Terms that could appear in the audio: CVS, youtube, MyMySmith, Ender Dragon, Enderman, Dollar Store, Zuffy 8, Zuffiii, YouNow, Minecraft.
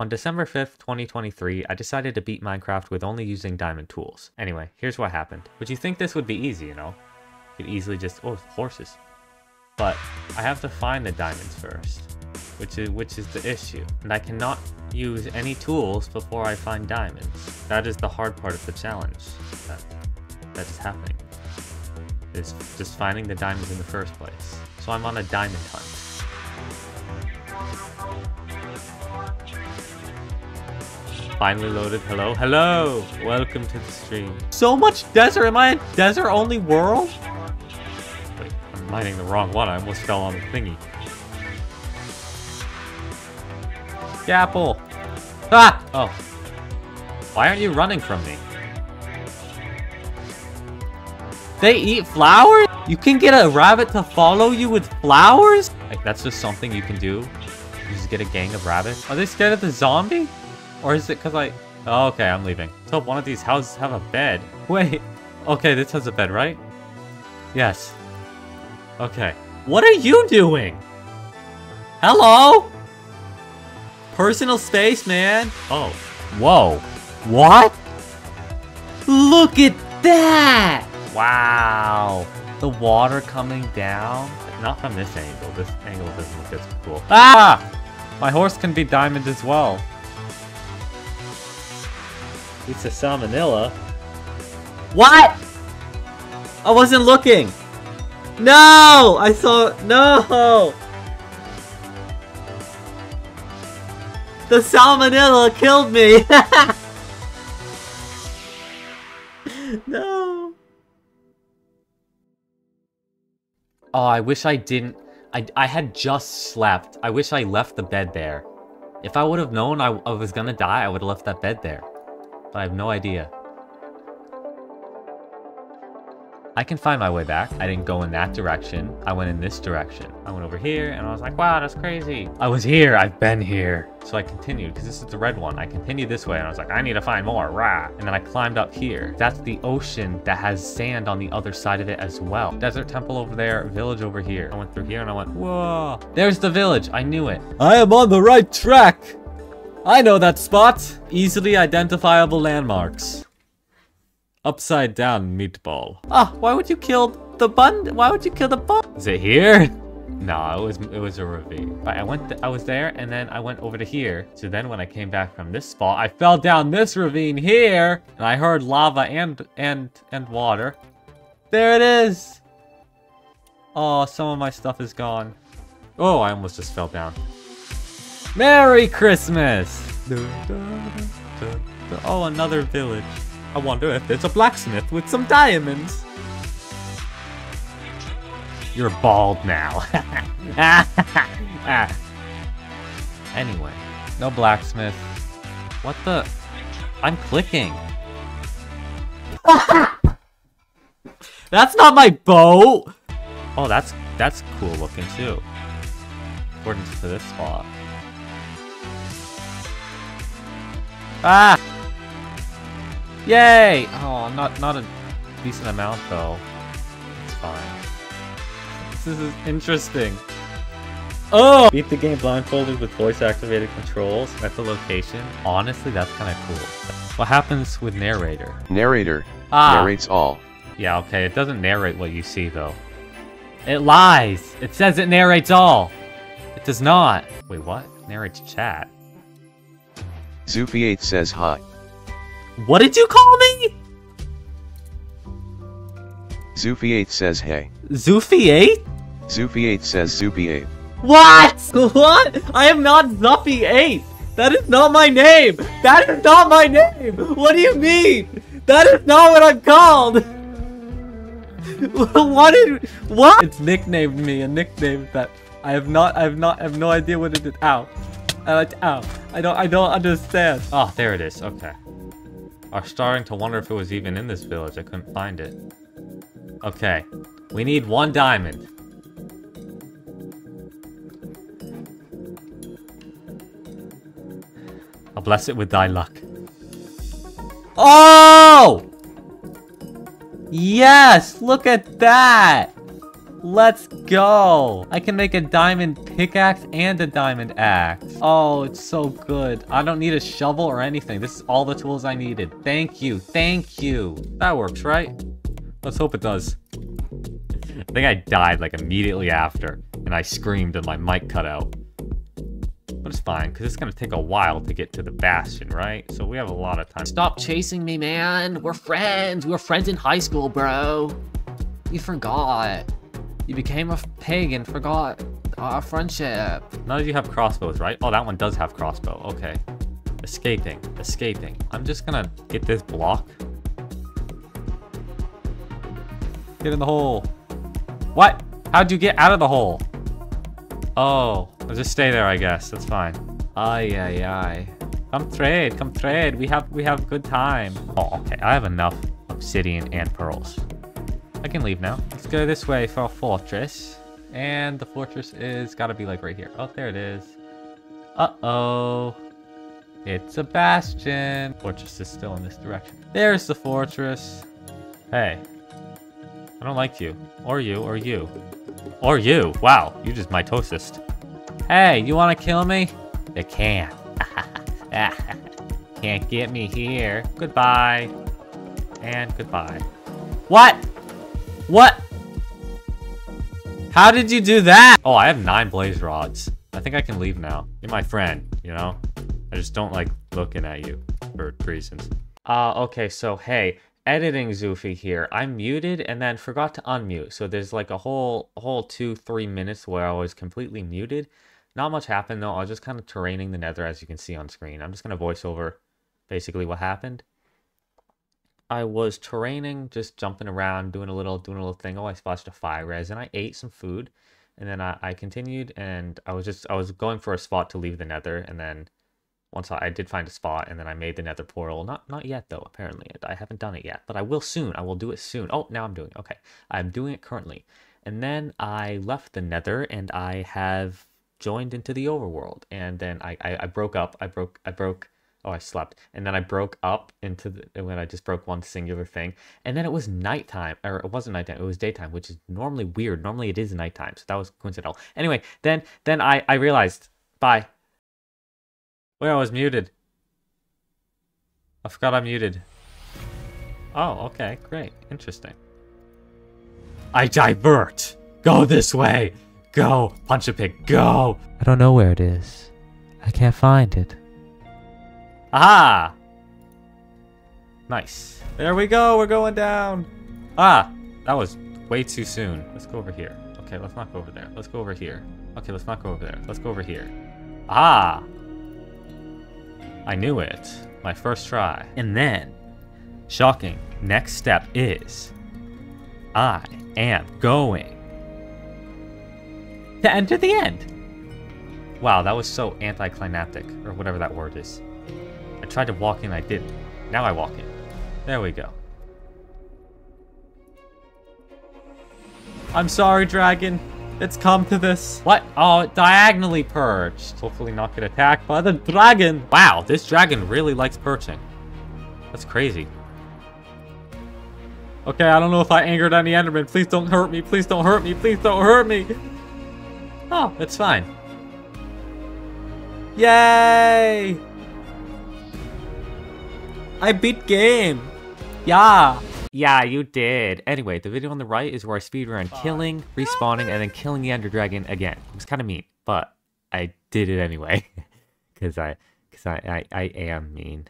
On December 5th, 2023, I decided to beat Minecraft with only using diamond tools. Anyway, here's what happened. Would you think this would be easy, you know? You could easily just, oh, horses. But I have to find the diamonds first, which is the issue. And I cannot use any tools before I find diamonds. That is the hard part of the challenge that is happening. It's just finding the diamonds in the first place. So I'm on a diamond hunt. Finally loaded. Hello, hello! Welcome to the stream. So much desert! Am I a desert-only world? Wait, I'm mining the wrong one. I almost fell on the thingy. Dapple! Ah! Oh. Why aren't you running from me? They eat flowers? You can get a rabbit to follow you with flowers? Like, that's just something you can do. You just get a gang of rabbits. Are they scared of the zombie? Or is it because I... Oh, okay, I'm leaving. Let's hope one of these houses have a bed. Wait. Okay, this has a bed, right? Yes. Okay. What are you doing? Hello? Personal space, man. Oh. Whoa. What? Look at that! Wow. The water coming down. Not from this angle. This angle doesn't look as cool. Ah! My horse can be diamond as well. It's a salmonella. What? I wasn't looking. No! I saw... No! The salmonella killed me! No! Oh, I wish I didn't... I had just slept. I wish I left the bed there. If I would have known I was gonna die, I would have left that bed there. But I have no idea. I can find my way back. I didn't go in that direction. I went in this direction. I went over here and I was like, wow, that's crazy. I was here. I've been here. So I continued because this is the red one. I continued this way and I was like, I need to find more. Rah. And then I climbed up here. That's the ocean that has sand on the other side of it as well. Desert temple over there. Village over here. I went through here and I went, whoa. There's the village. I knew it. I am on the right track. I know that spot! Easily identifiable landmarks. Upside down meatball. Ah, why would you kill the bun? Why would you kill the bun? Is it here? No, it was a ravine. But I was there, and then I went over to here. So then when I came back from this spot, I fell down this ravine here, and I heard lava and water. There it is! Oh, some of my stuff is gone. Oh, I almost just fell down. Merry Christmas! Oh, another village. I wonder if there's a blacksmith with some diamonds. You're bald now. Anyway, no blacksmith. What the? I'm clicking. That's not my bow! Oh, that's cool looking too. According to this spot. Ah! Yay! Oh, not a decent amount though. It's fine. This is interesting. Oh! Beat the game blindfolded with voice-activated controls at the location. Honestly, that's kind of cool. What happens with narrator? Narrator narrates all. Yeah, okay. It doesn't narrate what you see though. It lies. It says it narrates all. It does not. Wait, what? Narrates chat. Zuffy 8 says hi. What did you call me? Zuffy 8 says hey. Zuffy 8? Zuffy 8 says Zuffy 8. What? What? I am not Zuffy 8. That is not my name. That is not my name. What do you mean? That is not what I'm called. What? It's nicknamed me a nickname that I have no idea what it is. Ow. I don't understand. Oh, there it is. Okay. I'm starting to wonder if it was even in this village. I couldn't find it. Okay. We need one diamond. I'll bless it with thy luck. Oh! Yes! Look at that! Let's go! I can make a diamond pickaxe and a diamond axe. Oh, it's so good. I don't need a shovel or anything. This is all the tools I needed. Thank you. Thank you. That works, right? Let's hope it does. I think I died like immediately after, and I screamed and my mic cut out. But it's fine, because it's going to take a while to get to the bastion, right? So we have a lot of time. Stop chasing me, man. We're friends. We were friends in high school, bro. You forgot. You became a pig and forgot our friendship. Now that you have crossbows, right? Oh, that one does have crossbow. Okay. Escaping. Escaping. I'm just going to get this block. Get in the hole. What? How'd you get out of the hole? Oh, I'll just stay there, I guess. That's fine. Ay, ay, ay. Come trade, come trade. We have good time. Oh, okay. I have enough obsidian and pearls. I can leave now. Let's go this way for a fortress. And the fortress is gotta be like right here. Oh, there it is. Uh-oh. It's a bastion. Fortress is still in this direction. There's the fortress. Hey. I don't like you. Or you, or you. Or you. Wow, you just mitosist. Hey, you wanna kill me? You can't. Can't get me here. Goodbye. And goodbye. What? What? How did you do that? Oh, I have 9 blaze rods. I think I can leave now. You're my friend, you know? I just don't like looking at you for reasons. Okay, so hey. Editing Zuffiii here. I muted and then forgot to unmute. So there's like a whole 2-3 minutes where I was completely muted. Not much happened though. I was just kind of terraining the nether as you can see on screen. I'm just going to voice over basically what happened. I was terraining, just jumping around, doing a little thing. Oh, I splashed a fire res and I ate some food. And then I continued and I was going for a spot to leave the nether and then once I did find a spot, and then I made the nether portal. Not yet, though, apparently. I haven't done it yet, but I will soon. I will do it soon. Oh, now I'm doing it. Okay, I'm doing it currently. And then I left the nether, and I have joined into the overworld. And then I broke up. I broke. Oh, I slept. And then I broke up into the... When I just broke one singular thing. And then it was nighttime. Or it wasn't nighttime. It was daytime, which is normally weird. Normally it is nighttime, so that was coincidental. Anyway, then I realized... Bye. Wait, I was muted. I forgot I'm muted. Oh, okay, great. Interesting. I divert! Go this way! Go! Punch a pig, go! I don't know where it is. I can't find it. Aha! Nice. There we go, we're going down! Ah! That was way too soon. Let's go over here. Okay, let's not go over there. Let's go over here. Okay, let's not go over there. Let's go over here. Ah! I knew it. My first try. And then, shocking, next step is I am going to enter the end. Wow, that was so anticlimactic, or whatever that word is. I tried to walk in, I didn't. Now I walk in. There we go. I'm sorry, dragon. It's come to this. What? Oh, it diagonally perched. Hopefully not get attacked by the dragon. Wow, this dragon really likes perching. That's crazy. Okay, I don't know if I angered any Enderman. Please don't hurt me. Please don't hurt me. Please don't hurt me. Oh, it's fine. Yay! I beat game. Yeah. Yeah, you did. Anyway, the video on the right is where I speedrun killing, respawning, and then killing the Ender Dragon again. It was kind of mean, but I did it anyway. Because I am mean.